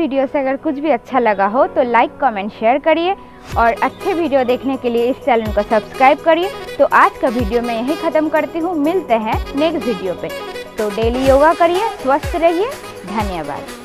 Video से अगर कुछ भी अच्छा लगा हो तो लाइक कमेंट शेयर करिए और अच्छे वीडियो देखने के लिए इस चैनल को सब्सक्राइब करिए। तो आज का वीडियो मैं यही ख़त्म करती हूँ, मिलते हैं नेक्स्ट वीडियो पे। तो डेली योगा करिए, स्वस्थ रहिए, धन्यवाद।